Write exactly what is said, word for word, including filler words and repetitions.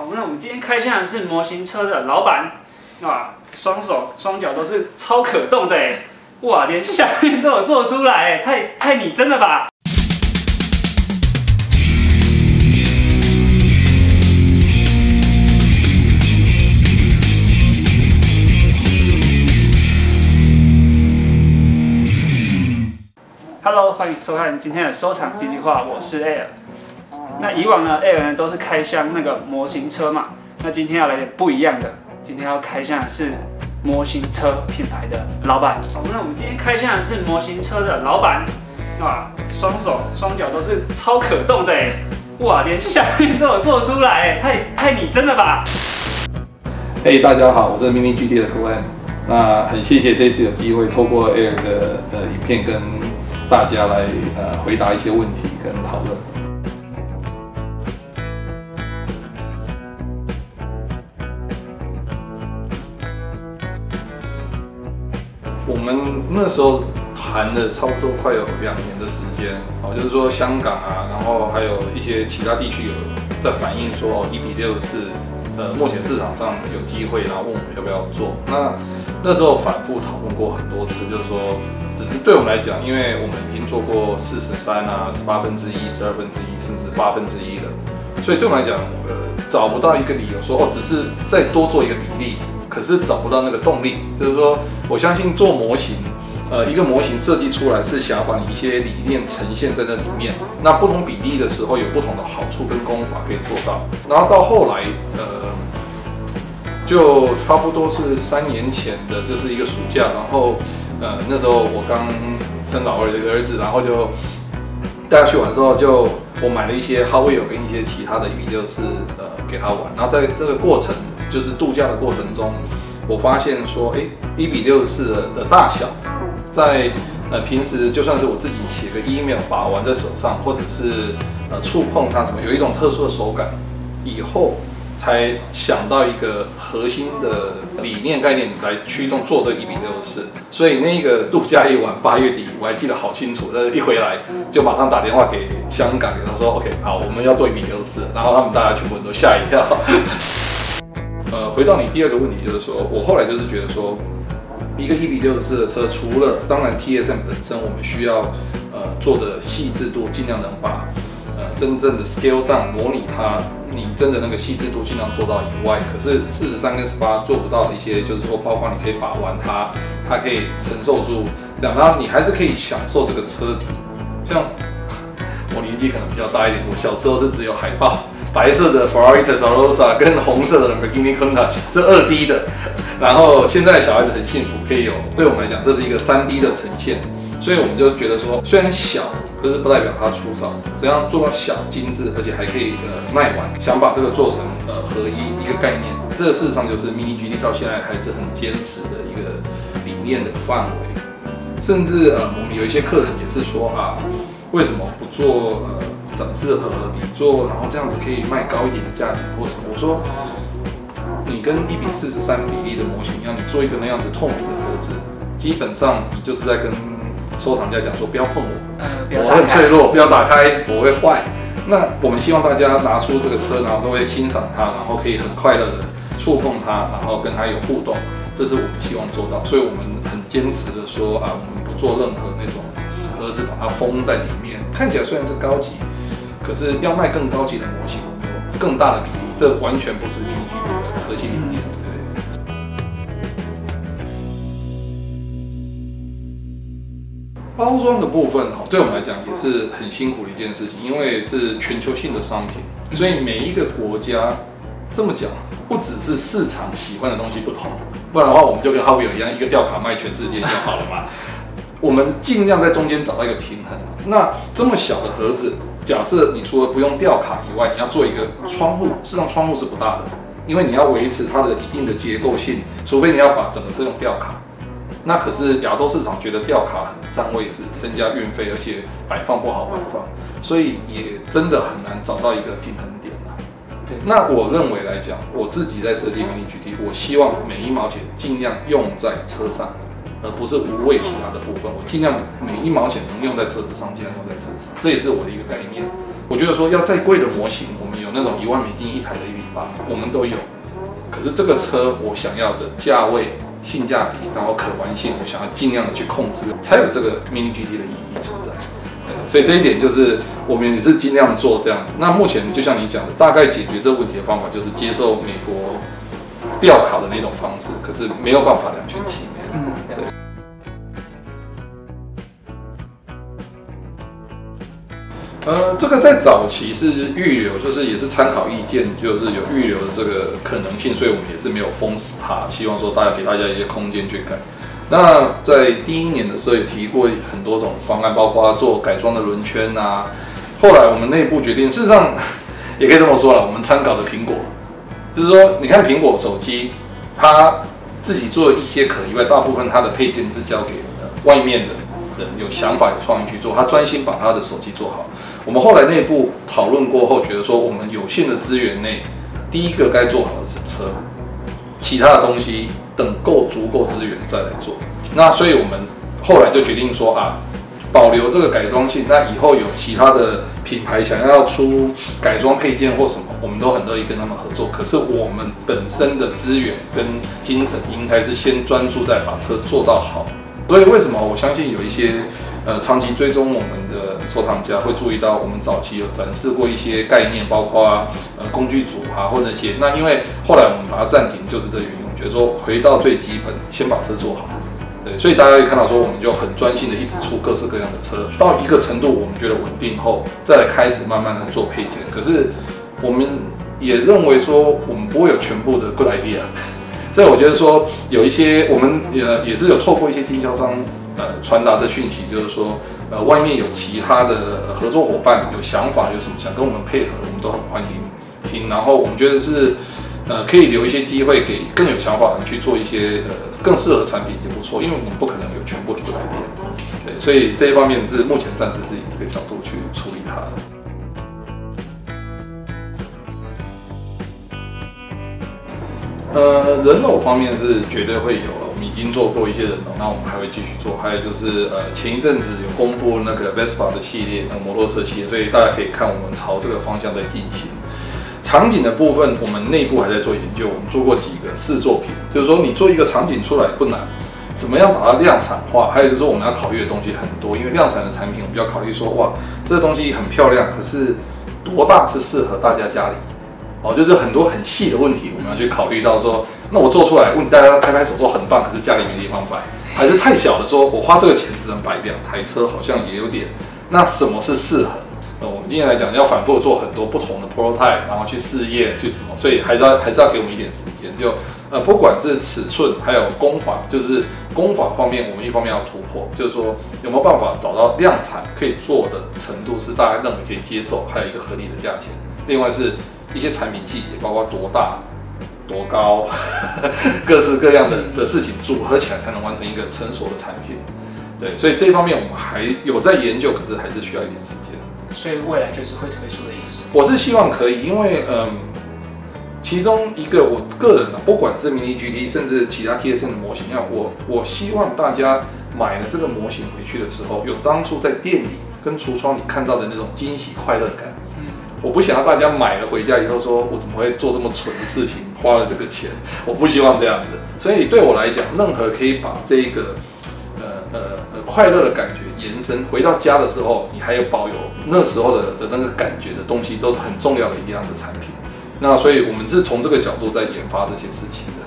好，那我们今天开箱的是模型车的老板，哇，双手双脚都是超可动的哎，哇，连下面都有做出来哎，太太拟真了吧！Hello， 欢迎收看今天的收藏即即话，我是 Air。那以往呢 ，Air 呢都是开箱那个模型车嘛，那今天要来点不一样的，今天要开箱的是模型车品牌的老板。好，那我们今天开箱的是模型车的老板，哇，双手双脚都是超可动的哎，哇，连下面都有做出来哎，太太拟真了吧！嘿、hey ，大家好，我是 MINI G T 的 Glen。那很谢谢这次有机会透过 Air 的的影片跟。 大家来呃回答一些问题跟讨论。我们那时候谈了差不多快有两年的时间，哦，就是说香港啊，然后还有一些其他地区有在反映说哦，一比六是呃目前市场上有机会，然后问我们要不要做。那那时候反复讨论过很多次，就是说。 只是对我们来讲，因为我们已经做过四十三啊、十八分之一、十二分之一，甚至八分之一了，所以对我们来讲，呃，找不到一个理由说哦，只是再多做一个比例，可是找不到那个动力。就是说，我相信做模型，呃，一个模型设计出来是想把你一些理念呈现在那里面。那不同比例的时候，有不同的好处跟功法可以做到。然后到后来，呃，就差不多是三年前的，就是一个暑假，然后。 呃，那时候我刚生老二的一个儿子，然后就带他去玩之后就，就我买了一些 Hobby 跟一些其他的一比六是呃给他玩。然后在这个过程，就是度假的过程中，我发现说，哎、欸，一比六的大小，在呃平时就算是我自己写个 email 把玩在手上，或者是呃触碰它什么，有一种特殊的手感，以后才想到一个核心的。 理念概念来驱动做这一比六，所以那个度假一晚八月底我还记得好清楚，呃，一回来就马上打电话给香港，给他说 OK 好，我们要做一比六，然后他们大家全部人都吓一跳。呃，回到你第二个问题，就是说我后来就是觉得说，一个一比六的车，除了当然 T S M 本身我们需要呃做的细致度，尽量能把呃真正的 scale down 模拟它。 你真的那个细致度尽量做到以外，可是四十三跟十八做不到的一些，就是说，包括你可以把玩它，它可以承受住这样，然后你还是可以享受这个车子。像我年纪可能比较大一点，我小时候是只有海报，白色的 Ferrari Tesorosa 跟红色的 Mini Countryman 是二 D 的，然后现在小孩子很幸福，可以有，对我们来讲这是一个三 D 的呈现，所以我们就觉得说，虽然小。 可是不代表它粗糙，怎样做到小精致，而且还可以呃耐玩，想把这个做成呃合一一个概念，这个事实上就是 MINI G T 到现在还是很坚持的一个理念的范围，甚至呃我们有一些客人也是说啊，为什么不做呃展示盒底座，然后这样子可以卖高一点的价钱或什么？我说你跟一比四十三比例的模型一样，你做一个那样子透明的盒子，基本上你就是在跟。 收藏家讲说不要碰我，嗯、我很脆弱，不要打开，我会坏。那我们希望大家拿出这个车，然后都会欣赏它，然后可以很快乐的触碰它，然后跟它有互动，这是我们希望做到。所以我们很坚持的说啊，我们不做任何那种盒子把它封在里面。看起来虽然是高级，可是要卖更高级的模型，更大的比例，这完全不是 MINI G T 的核心理念。 包装的部分哦，对我们来讲也是很辛苦的一件事情，因为是全球性的商品，所以每一个国家这么讲，不只是市场喜欢的东西不同，不然的话我们就跟 Hobby 一样，一个吊卡卖全世界就好了嘛。我们尽量在中间找到一个平衡。那这么小的盒子，假设你除了不用吊卡以外，你要做一个窗户，事实上窗户是不大的，因为你要维持它的一定的结构性，除非你要把整个车用吊卡。 那可是亚洲市场觉得吊卡很占位置，增加运费，而且摆放不好摆放，所以也真的很难找到一个平衡点啦、啊。对，那我认为来讲，我自己在设计 MINI G T， 我希望每一毛钱尽量用在车上，而不是无谓其他的部分。我尽量每一毛钱能用在车子上，尽量用在车子上，这也是我的一个概念。我觉得说要再贵的模型，我们有那种一万美金一台的一笔。吧，我们都有。可是这个车我想要的价位、性价比，然后可玩性，我想要尽量的去控制，才有这个 Mini G T 的意义存在。所以这一点就是我们也是尽量做这样子。那目前就像你讲的，大概解决这问题的方法就是接受美国吊卡的那种方式，可是没有办法两全其美。嗯，对。 呃，这个在早期是预留，就是也是参考意见，就是有预留的这个可能性，所以我们也是没有封死它，希望说大家给大家一些空间去改。那在第一年的时候也提过很多种方案，包括做改装的轮圈啊。后来我们内部决定，事实上也可以这么说了，我们参考了苹果，就是说你看苹果手机，它自己做一些可以外，大部分它的配件是交给外面的人有想法、有创意去做，他专心把他的手机做好。 我们后来内部讨论过后，觉得说我们有限的资源内，第一个该做好的是车，其他的东西等够足够资源再来做。那所以我们后来就决定说啊，保留这个改装性，那以后有其他的品牌想要出改装配件或什么，我们都很乐意跟他们合作。可是我们本身的资源跟精神应该是先专注在把车做到好。所以为什么我相信有一些。 呃，长期追踪我们的收藏家会注意到，我们早期有展示过一些概念，包括呃工具组啊，或者一些。那因为后来我们把它暂停，就是这个原因。我觉得说回到最基本，先把车做好。对，所以大家会看到说，我们就很专心的一直出各式各样的车，到一个程度，我们觉得稳定后，再来开始慢慢的做配件。可是我们也认为说，我们不会有全部的 good idea， 所以我觉得说有一些我们呃也是有透过一些经销商。 呃，传达的讯息就是说，呃，外面有其他的合作伙伴有想法，有什么想跟我们配合，我们都很欢迎听。然后我们觉得是，呃，可以留一些机会给更有想法的人去做一些呃更适合产品也不错，因为我们不可能有全部的改变。对，所以这一方面是目前暂时是以这个角度去处理它的。 呃，人偶方面是绝对会有了，我们已经做过一些人偶，那我们还会继续做。还有就是，呃，前一阵子有公布那个 Vespa 的系列，那个摩托车系列，所以大家可以看我们朝这个方向在进行。场景的部分，我们内部还在做研究，我们做过几个试作品，就是说你做一个场景出来不难，怎么样把它量产化？还有就是我们要考虑的东西很多，因为量产的产品，我们就要考虑说，哇，这个东西很漂亮，可是多大是适合大家家里？ 哦，就是很多很细的问题，我们要去考虑到说，那我做出来，问大家拍拍手说很棒，可是家里没地方摆，还是太小了。说我花这个钱只能摆两台车，好像也有点。那什么是适合？那我们今天来讲，要反复做很多不同的 prototype， 然后去试验，去什么，所以还是要还是要给我们一点时间。就呃，不管是尺寸，还有工法，就是工法方面，我们一方面要突破，就是说有没有办法找到量产可以做的程度是大家认为可以接受，还有一个合理的价钱。另外是。 一些产品细节，包括多大、多高，呵呵各式各样的的事情组合起来，才能完成一个成熟的产品。对，所以这方面我们还有在研究，可是还是需要一点时间。所以未来就是会推出的意思。我是希望可以，因为嗯，其中一个我个人啊，不管是 Mini G T， 甚至其他 T S M 的模型，那我我希望大家买了这个模型回去的时候，有当初在店里跟橱窗里看到的那种惊喜快乐感。 我不想要大家买了回家以后说，我怎么会做这么蠢的事情，花了这个钱，我不希望这样子。所以对我来讲，任何可以把这一个呃呃呃快乐的感觉延伸回到家的时候，你还有保有那时候的的那个感觉的东西，都是很重要的一样的产品。那所以我们是从这个角度在研发这些事情的。